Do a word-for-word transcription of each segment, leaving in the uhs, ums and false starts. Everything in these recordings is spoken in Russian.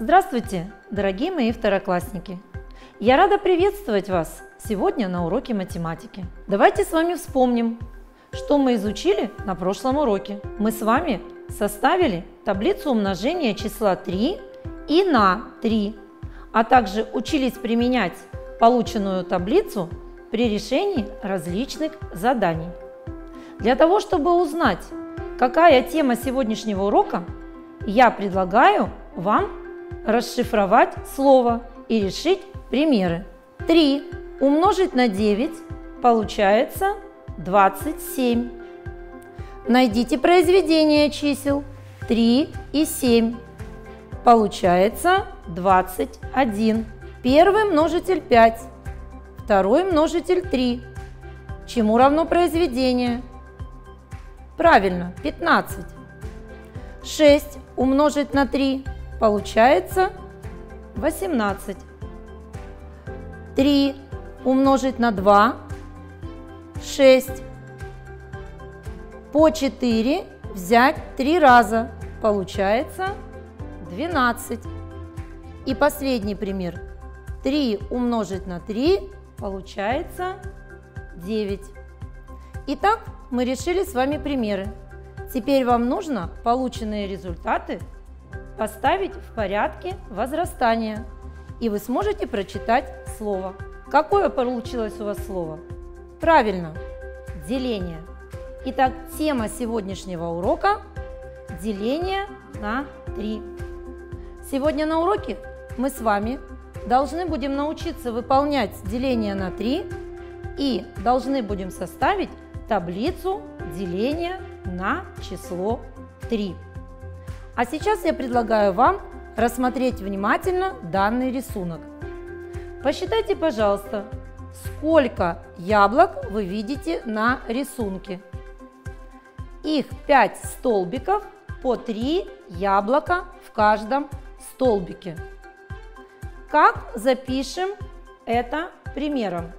Здравствуйте, дорогие мои второклассники! Я рада приветствовать вас сегодня на уроке математики. Давайте с вами вспомним, что мы изучили на прошлом уроке. Мы с вами составили таблицу умножения числа три и на три, а также учились применять полученную таблицу при решении различных заданий. Для того, чтобы узнать, какая тема сегодняшнего урока, я предлагаю вам расшифровать слово и решить примеры. три умножить на девять получается двадцать семь. Найдите произведение чисел три и семь. Получается двадцать один. Первый множитель пять, второй множитель три. Чему равно произведение? Правильно, пятнадцать. шесть умножить на три получается восемнадцать. три умножить на два шесть. По четыре взять три раза получается двенадцать. И последний пример. три умножить на три получается девять. Итак, мы решили с вами примеры. Теперь вам нужно полученные результаты поставить в порядке возрастания, и вы сможете прочитать слово. Какое получилось у вас слово? Правильно, деление. Итак, тема сегодняшнего урока – деление на три. Сегодня на уроке мы с вами должны будем научиться выполнять деление на три и должны будем составить таблицу деления на число три. А сейчас я предлагаю вам рассмотреть внимательно данный рисунок. Посчитайте, пожалуйста, сколько яблок вы видите на рисунке. Их пять столбиков, по три яблока в каждом столбике. Как запишем это примером?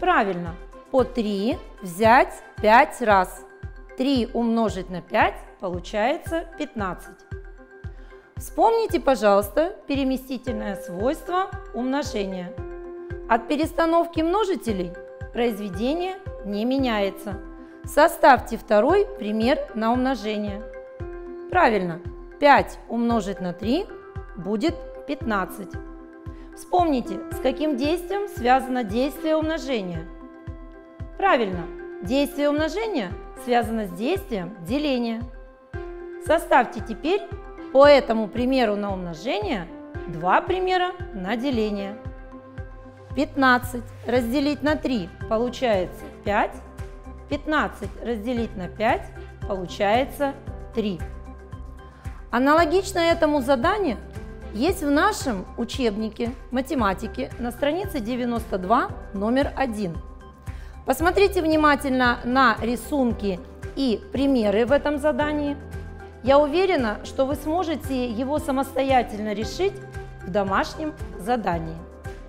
Правильно, по три взять пять раз. три умножить на пять получается пятнадцать. Вспомните, пожалуйста, переместительное свойство умножения. От перестановки множителей произведение не меняется. Составьте второй пример на умножение. Правильно, пять умножить на три будет пятнадцать. Вспомните, с каким действием связано действие умножения. Правильно, действие умножения связано с действием деления. Составьте теперь по этому примеру на умножение два примера на деление. пятнадцать разделить на три получается пять. пятнадцать разделить на пять получается три. Аналогично этому заданию есть в нашем учебнике математики на странице девяносто два, номер один. Посмотрите внимательно на рисунки и примеры в этом задании. Я уверена, что вы сможете его самостоятельно решить в домашнем задании.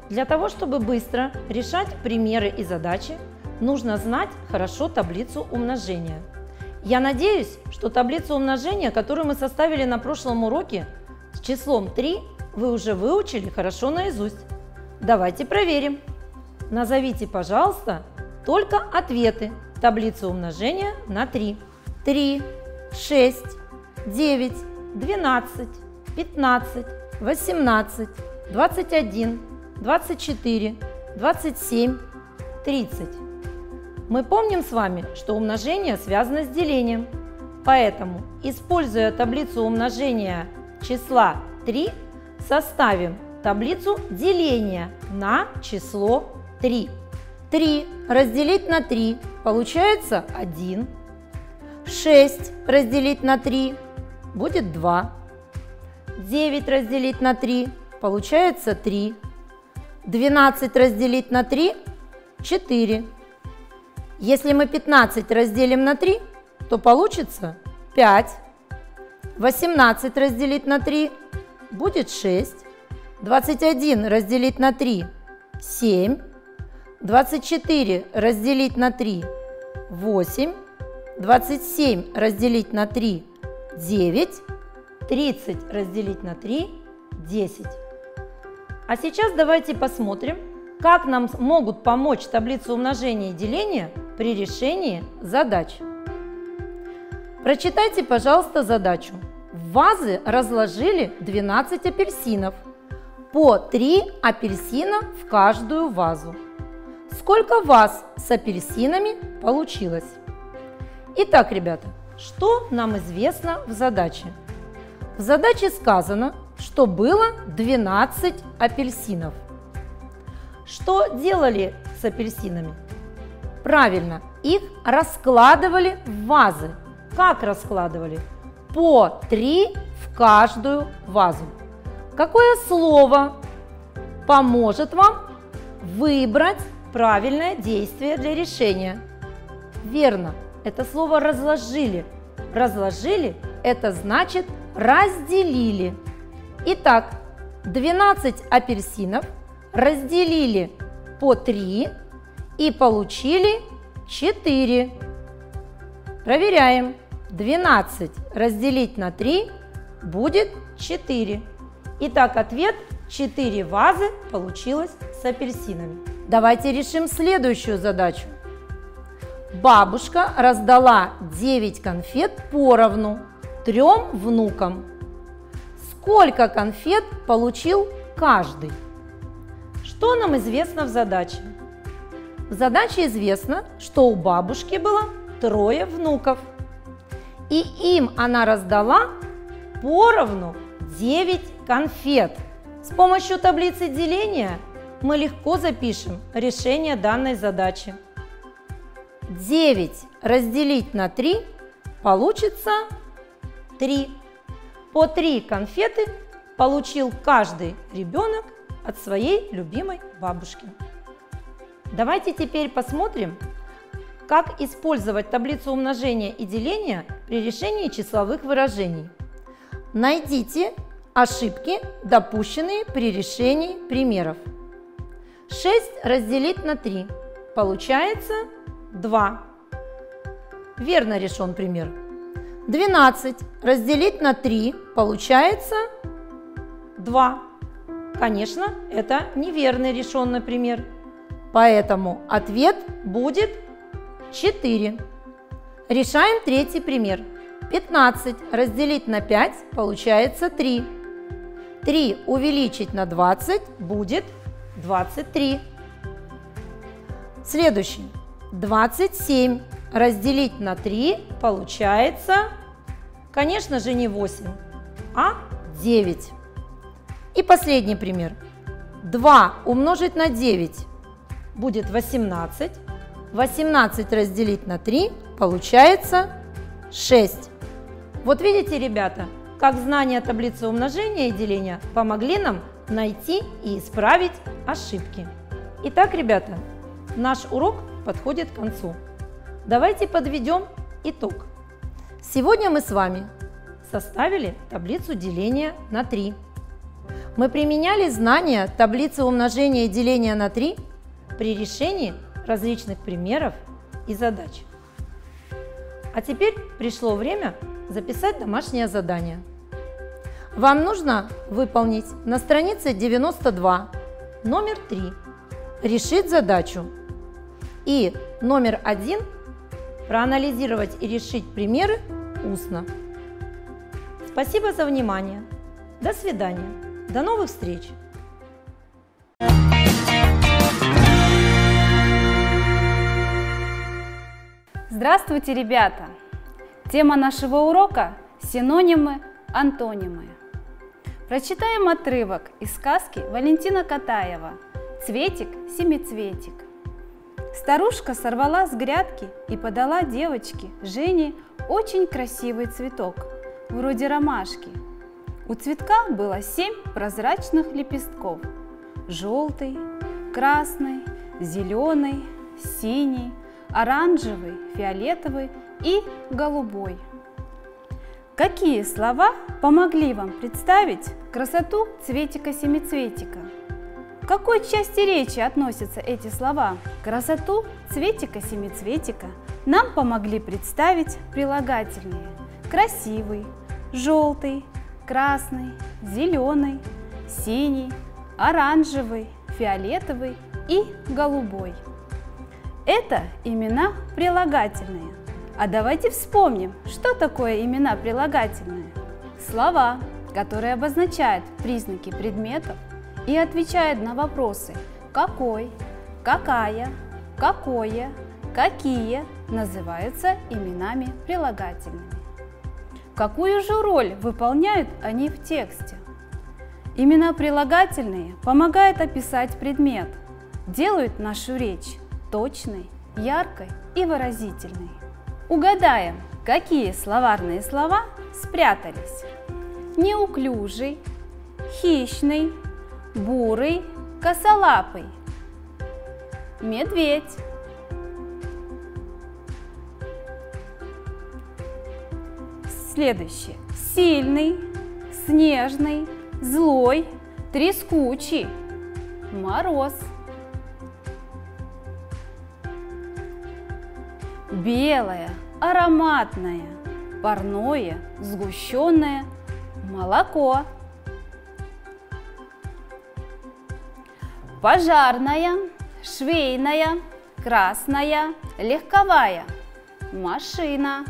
Для того, чтобы быстро решать примеры и задачи, нужно знать хорошо таблицу умножения. Я надеюсь, что таблицу умножения, которую мы составили на прошлом уроке с числом три, вы уже выучили хорошо наизусть. Давайте проверим. Назовите, пожалуйста, только ответы таблицы умножения на три. три, шесть, девять, двенадцать, пятнадцать, восемнадцать, двадцать один, двадцать четыре, двадцать семь, тридцать. Мы помним с вами, что умножение связано с делением. Поэтому, используя таблицу умножения числа три, составим таблицу деления на число три. три разделить на три получается один. шесть разделить на три будет два. девять разделить на три получается три. двенадцать разделить на три четыре. Если мы пятнадцать разделим на три, то получится пять. восемнадцать разделить на три будет шесть. двадцать один разделить на три семь. двадцать четыре разделить на три – восемь, двадцать семь разделить на три – девять, тридцать разделить на три десять. А сейчас давайте посмотрим, как нам могут помочь таблицы умножения и деления при решении задач. Прочитайте, пожалуйста, задачу. В вазы разложили двенадцать апельсинов, по три апельсина в каждую вазу. Сколько ваз с апельсинами получилось? Итак, ребята, что нам известно в задаче? В задаче сказано, что было двенадцать апельсинов. Что делали с апельсинами? Правильно, их раскладывали в вазы. Как раскладывали? По три в каждую вазу. Какое слово поможет вам выбрать правильное действие для решения? Верно, это слово «разложили». «Разложили» – это значит «разделили». Итак, двенадцать апельсинов разделили по три и получили четыре. Проверяем. двенадцать разделить на три будет четыре. Итак, ответ – четыре вазы получилось с апельсинами. Давайте решим следующую задачу. Бабушка раздала девять конфет поровну трем внукам. Сколько конфет получил каждый? Что нам известно в задаче? В задаче известно, что у бабушки было трое внуков, и им она раздала поровну девять конфет. С помощью таблицы деления мы легко запишем решение данной задачи. девять разделить на три получится три. По три конфеты получил каждый ребенок от своей любимой бабушки. Давайте теперь посмотрим, как использовать таблицу умножения и деления при решении числовых выражений. Найдите ошибки, допущенные при решении примеров. шесть разделить на три получается два. Верно решен пример. двенадцать разделить на три получается два. Конечно, это неверный решенный пример, поэтому ответ будет четыре. Решаем третий пример. пятнадцать разделить на пять получается три. три увеличить на двадцать будет двадцать три. Следующий. двадцать семь разделить на три получается, конечно же, не восемь, а девять. И последний пример. два умножить на девять будет восемнадцать. восемнадцать разделить на три получается шесть. Вот видите, ребята, как знания таблицы умножения и деления помогли нам найти и исправить ошибки. Итак, ребята, наш урок подходит к концу. Давайте подведем итог. Сегодня мы с вами составили таблицу деления на три. Мы применяли знания таблицы умножения и деления на три при решении различных примеров и задач. А теперь пришло время записать домашнее задание. Вам нужно выполнить на странице девяносто два номер три, решить задачу, и номер один, проанализировать и решить примеры устно. Спасибо за внимание. До свидания. До новых встреч. Здравствуйте, ребята! Тема нашего урока – синонимы, антонимы. Прочитаем отрывок из сказки Валентина Катаева «Цветик-семицветик». Старушка сорвала с грядки и подала девочке Жене очень красивый цветок, вроде ромашки. У цветка было семь прозрачных лепестков – желтый, красный, зеленый, синий, оранжевый, фиолетовый и голубой. Какие слова помогли вам представить красоту цветика-семицветика? К какой части речи относятся эти слова? Красоту цветика-семицветика нам помогли представить прилагательные: красивый, желтый, красный, зеленый, синий, оранжевый, фиолетовый и голубой. Это имена прилагательные. А давайте вспомним, что такое имена прилагательные. Слова, которые обозначают признаки предметов и отвечают на вопросы «какой», «какая», «какое», «какие» называются именами прилагательными. Какую же роль выполняют они в тексте? Имена прилагательные помогают описать предмет, делают нашу речь точной, яркой и выразительной. Угадаем, какие словарные слова спрятались. Неуклюжий, хищный, бурый, косолапый, медведь. Следующее. Сильный, снежный, злой, трескучий, мороз. Белое, ароматное, парное, сгущенное, молоко. Пожарная, швейная, красная, легковая, машина.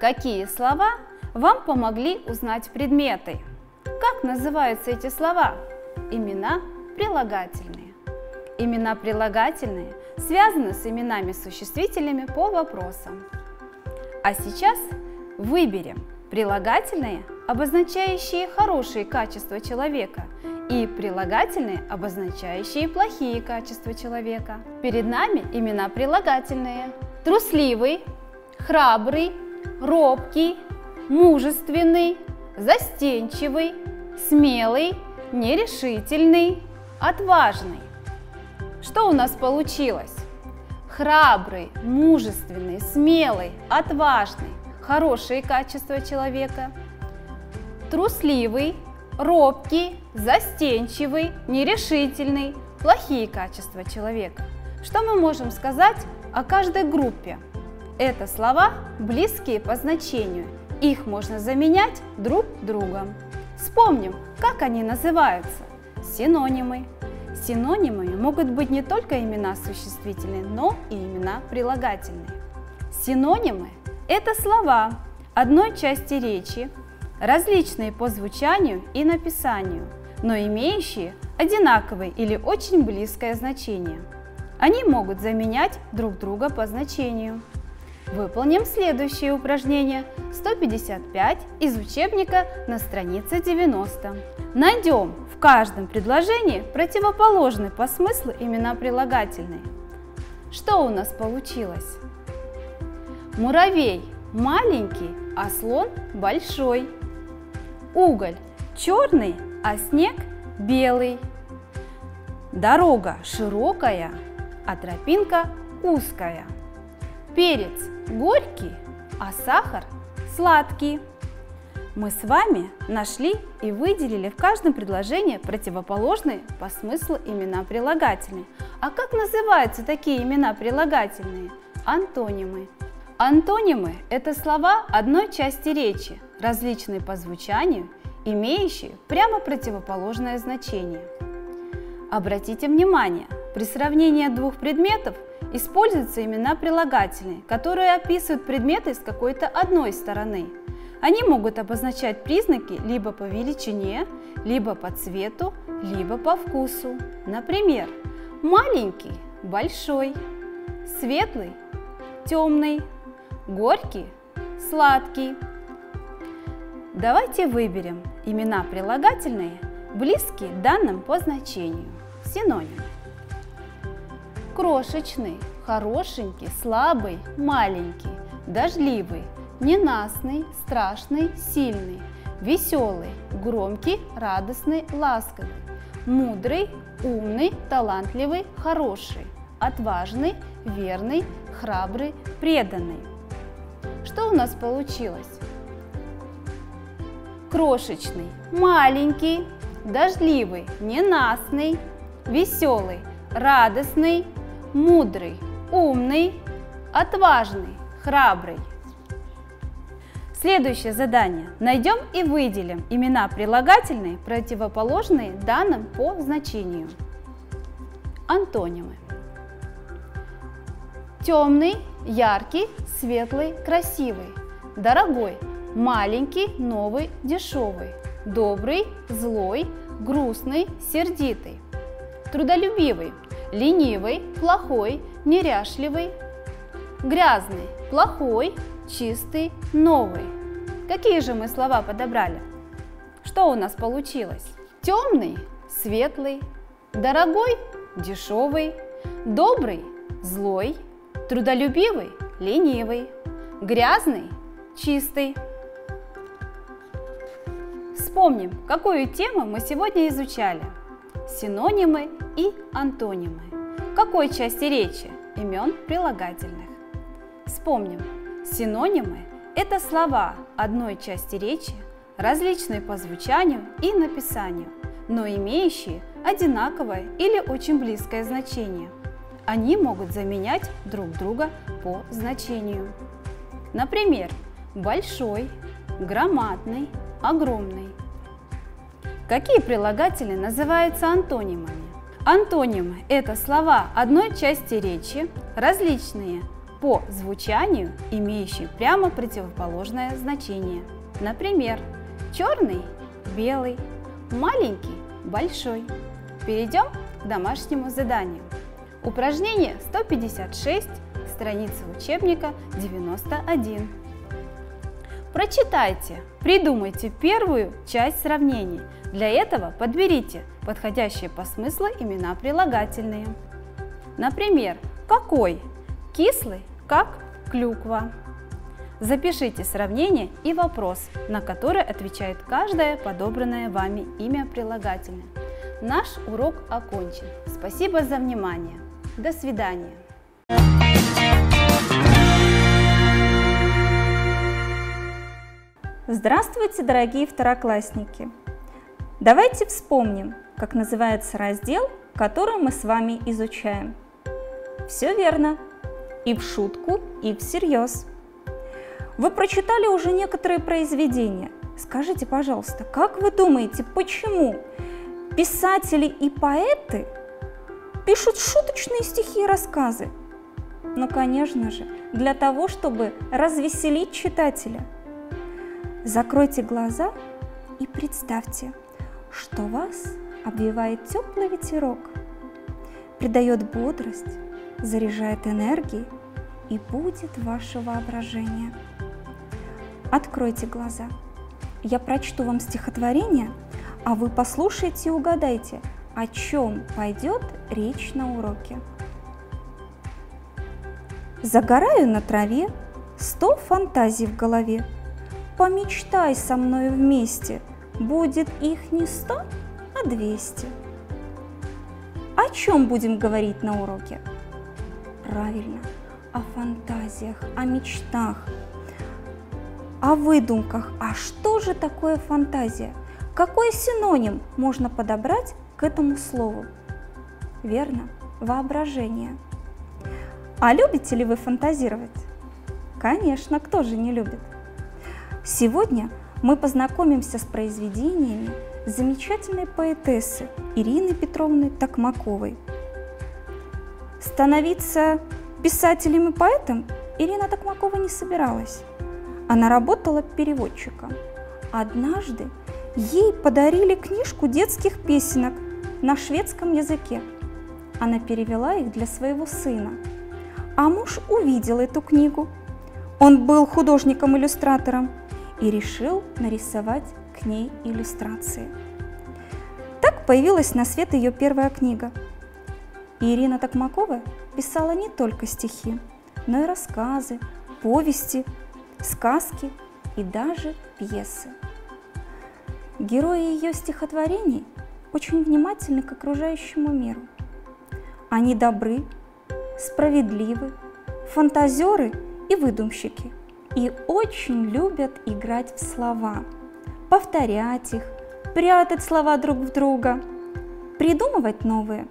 Какие слова вам помогли узнать предметы? Как называются эти слова? Имена прилагательные. Имена прилагательные связаны с именами-существителями по вопросам. А сейчас выберем прилагательные, обозначающие хорошие качества человека, и прилагательные, обозначающие плохие качества человека. Перед нами имена прилагательные. Трусливый, храбрый, робкий, мужественный, застенчивый, смелый, нерешительный, отважный. Что у нас получилось? Храбрый, мужественный, смелый, отважный – хорошие качества человека. Трусливый, робкий, застенчивый, нерешительный – плохие качества человека. Что мы можем сказать о каждой группе? Это слова, близкие по значению. Их можно заменять друг другом. Вспомним, как они называются. Синонимы. Синонимами могут быть не только имена существительные, но и имена прилагательные. Синонимы – это слова одной части речи, различные по звучанию и написанию, но имеющие одинаковое или очень близкое значение. Они могут заменять друг друга по значению. Выполним следующее упражнение сто пятьдесят пять из учебника на странице девяносто. Найдем в каждом предложении противоположные по смыслу имена прилагательные. Что у нас получилось? Муравей маленький, а слон большой. Уголь черный, а снег белый. Дорога широкая, а тропинка узкая. Перец горький, а сахар сладкий. Мы с вами нашли и выделили в каждом предложении противоположные по смыслу имена прилагательные. А как называются такие имена прилагательные? Антонимы. Антонимы – это слова одной части речи, различные по звучанию, имеющие прямо противоположное значение. Обратите внимание, при сравнении двух предметов используются имена прилагательные, которые описывают предметы с какой-то одной стороны. Они могут обозначать признаки либо по величине, либо по цвету, либо по вкусу. Например, маленький – большой, светлый – темный, горький – сладкий. Давайте выберем имена прилагательные, близкие данным по значению. Синонимы. Крошечный, хорошенький, слабый, маленький, дождливый, ненастный, страшный, сильный, веселый, громкий, радостный, ласковый, мудрый, умный, талантливый, хороший, отважный, верный, храбрый, преданный. Что у нас получилось? Крошечный, маленький, дождливый, ненастный, веселый, радостный, мудрый, умный, отважный, храбрый. Следующее задание. Найдем и выделим имена прилагательные, противоположные данным по значению. Антонимы. Темный, яркий, светлый, красивый. Дорогой, маленький, новый, дешевый. Добрый, злой, грустный, сердитый. Трудолюбивый, ленивый, плохой, неряшливый. Грязный, плохой, чистый, новый. Какие же мы слова подобрали? Что у нас получилось? Темный, светлый, дорогой, дешевый, добрый, злой, трудолюбивый, ленивый, грязный, чистый. Вспомним, какую тему мы сегодня изучали. Синонимы и антонимы. Какой части речи? Имен прилагательных. Вспомним. Синонимы – это слова одной части речи, различные по звучанию и написанию, но имеющие одинаковое или очень близкое значение. Они могут заменять друг друга по значению. Например, большой, громадный, огромный. Какие прилагательные называются антонимами? Антонимы – это слова одной части речи, различные по звучанию, имеющие прямо противоположное значение. Например, черный – белый, маленький – большой. Перейдем к домашнему заданию. Упражнение сто пятьдесят шесть, страница учебника девяносто один. Прочитайте, придумайте первую часть сравнений. Для этого подберите подходящие по смыслу имена прилагательные. Например, какой? Кислый, как клюква. Запишите сравнение и вопрос, на который отвечает каждое подобранное вами имя прилагательное. Наш урок окончен. Спасибо за внимание. До свидания. Здравствуйте, дорогие второклассники! Давайте вспомним, как называется раздел, который мы с вами изучаем. Все верно. И в шутку, и всерьез. Вы прочитали уже некоторые произведения. Скажите, пожалуйста, как вы думаете, почему писатели и поэты пишут шуточные стихи и рассказы? Ну, конечно же, для того, чтобы развеселить читателя. Закройте глаза и представьте, что вас обвивает теплый ветерок, придает бодрость, заряжает энергией и будет ваше воображение. Откройте глаза. Я прочту вам стихотворение, а вы послушайте и угадайте, о чем пойдет речь на уроке. Загораю на траве, сто фантазий в голове. Помечтай со мною вместе, будет их не сто, а двести. О чем будем говорить на уроке? Правильно, о фантазиях, о мечтах, о выдумках. А что же такое фантазия? Какой синоним можно подобрать к этому слову? Верно, воображение. А любите ли вы фантазировать? Конечно, кто же не любит? Сегодня мы познакомимся с произведениями замечательной поэтессы Ирины Петровны Токмаковой. Становиться писателем и поэтом Ирина Токмакова не собиралась. Она работала переводчиком. Однажды ей подарили книжку детских песенок на шведском языке. Она перевела их для своего сына. А муж увидел эту книгу. Он был художником-иллюстратором и решил нарисовать к ней иллюстрации. Так появилась на свет ее первая книга. И Ирина Токмакова писала не только стихи, но и рассказы, повести, сказки и даже пьесы. Герои ее стихотворений очень внимательны к окружающему миру. Они добры, справедливы, фантазеры и выдумщики, и очень любят играть в слова, повторять их, прятать слова друг в друга, придумывать новые.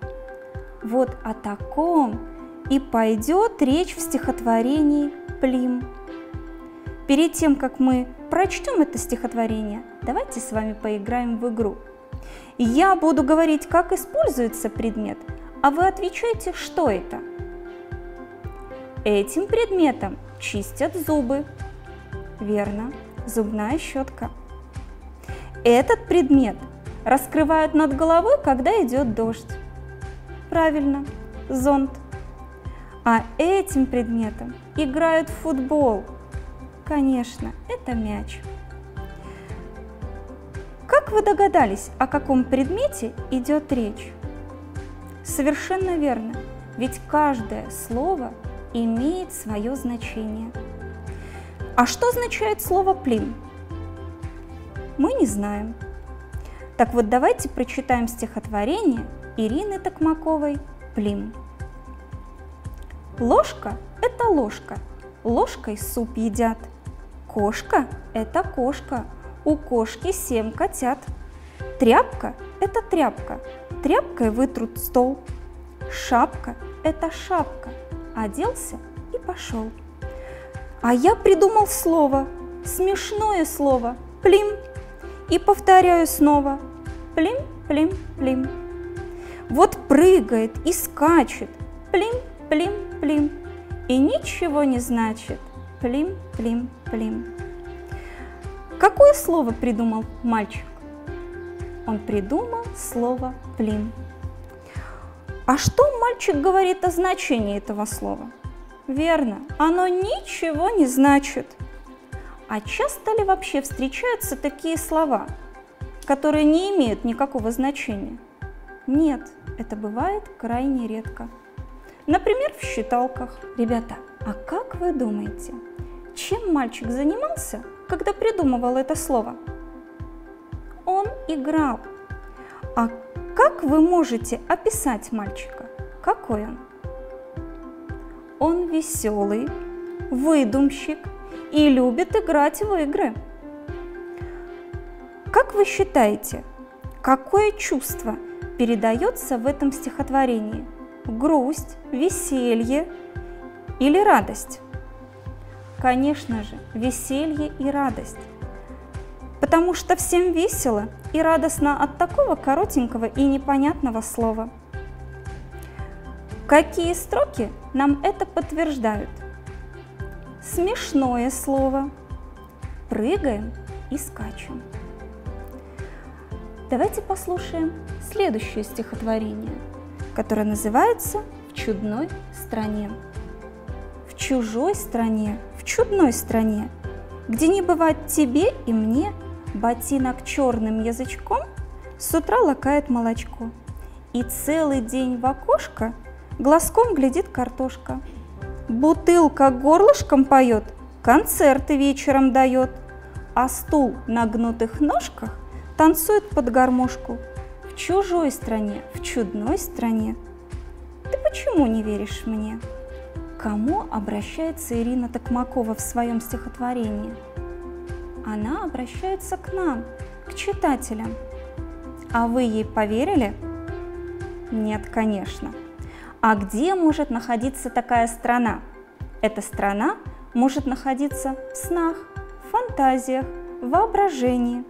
Вот о таком и пойдет речь в стихотворении «Плим». Перед тем, как мы прочтем это стихотворение, давайте с вами поиграем в игру. Я буду говорить, как используется предмет, а вы отвечаете, что это. Этим предметом чистят зубы. Верно, зубная щетка. Этот предмет раскрывают над головой, когда идет дождь. Правильно, зонт. А этим предметом играют в футбол. Конечно, это мяч. Как вы догадались, о каком предмете идет речь? Совершенно верно, ведь каждое слово имеет свое значение. А что означает слово «плим»? Мы не знаем. Так вот, давайте прочитаем стихотворение Ирины Токмаковой «Плим». Ложка – это ложка, ложкой суп едят. Кошка – это кошка, у кошки семь котят. Тряпка – это тряпка, тряпкой вытрут стол. Шапка – это шапка, оделся и пошел. А я придумал слово, смешное слово «плим». И повторяю снова «плим, плим, плим». Вот прыгает и скачет «плим, плим, плим». И ничего не значит «плим, плим, плим». Какое слово придумал мальчик? Он придумал слово «плим». А что мальчик говорит о значении этого слова? Верно, оно ничего не значит. А часто ли вообще встречаются такие слова, которые не имеют никакого значения? Нет, это бывает крайне редко. Например, в считалках. Ребята, а как вы думаете, чем мальчик занимался, когда придумывал это слово? Он играл. А как вы можете описать мальчика? Какой он? Он веселый, выдумщик и любит играть в игры. Как вы считаете, какое чувство передается в этом стихотворении? Грусть, веселье или радость? Конечно же, веселье и радость. Потому что всем весело и радостно от такого коротенького и непонятного слова. Какие строки нам это подтверждают? Смешное слово. Прыгаем и скачем. Давайте послушаем следующее стихотворение, которое называется «В чудной стране». В чужой стране, в чудной стране, где не бывать тебе и мне, ботинок черным язычком с утра лакает молочко, и целый день в окошко глазком глядит картошка. Бутылка горлышком поет, концерты вечером дает, а стул на гнутых ножках танцует под гармошку. В чужой стране, в чудной стране. Ты почему не веришь мне? Кому обращается Ирина Токмакова в своем стихотворении? Она обращается к нам, к читателям. А вы ей поверили? Нет, конечно. А где может находиться такая страна? Эта страна может находиться в снах, в фантазиях, в воображении.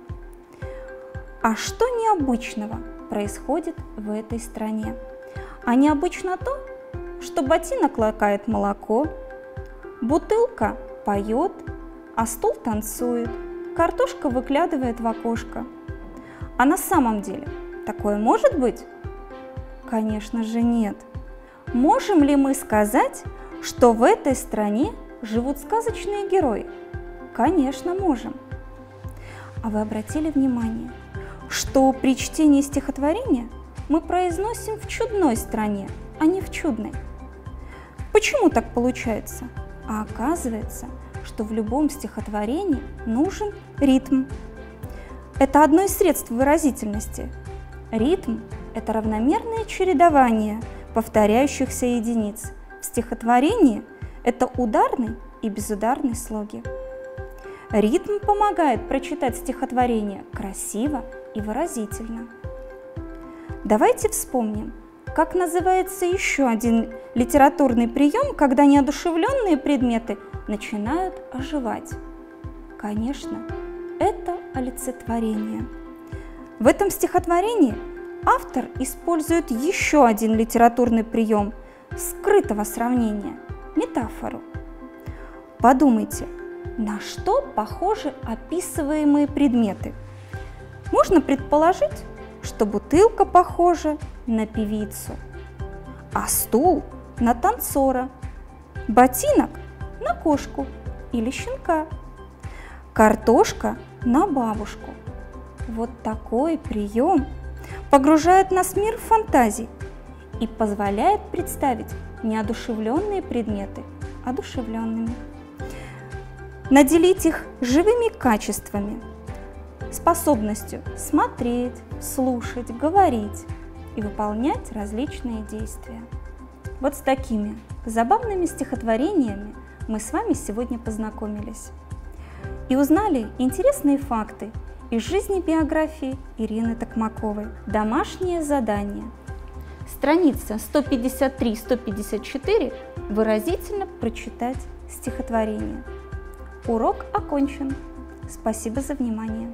А что необычного происходит в этой стране? А необычно то, что ботинок лакает молоко, бутылка поет, а стул танцует, картошка выглядывает в окошко. А на самом деле такое может быть? Конечно же, нет. Можем ли мы сказать, что в этой стране живут сказочные герои? Конечно, можем. А вы обратили внимание, что при чтении стихотворения мы произносим «в чудной стране», а не «в чудной». Почему так получается? А оказывается, что в любом стихотворении нужен ритм. Это одно из средств выразительности. Ритм – это равномерное чередование повторяющихся единиц. В стихотворении это ударный и безударный слоги. Ритм помогает прочитать стихотворение красиво и выразительно. Давайте вспомним, как называется еще один литературный прием, когда неодушевленные предметы начинают оживать. конечно, это олицетворение. В этом стихотворении автор использует еще один литературный прием скрытого сравнения – метафору. Подумайте, на что похожи описываемые предметы. Можно предположить, что бутылка похожа на певицу, а стул – на танцора, ботинок – на кошку или щенка, картошка – на бабушку. Вот такой прием погружает нас в мир фантазий и позволяет представить неодушевленные предметы одушевленными, наделить их живыми качествами, способностью смотреть, слушать, говорить и выполнять различные действия. Вот с такими забавными стихотворениями мы с вами сегодня познакомились и узнали интересные факты из жизни биографии Ирины Токмаковой. Домашнее задание. Страница сто пятьдесят три — сто пятьдесят четыре. Выразительно прочитать стихотворение. Урок окончен. Спасибо за внимание.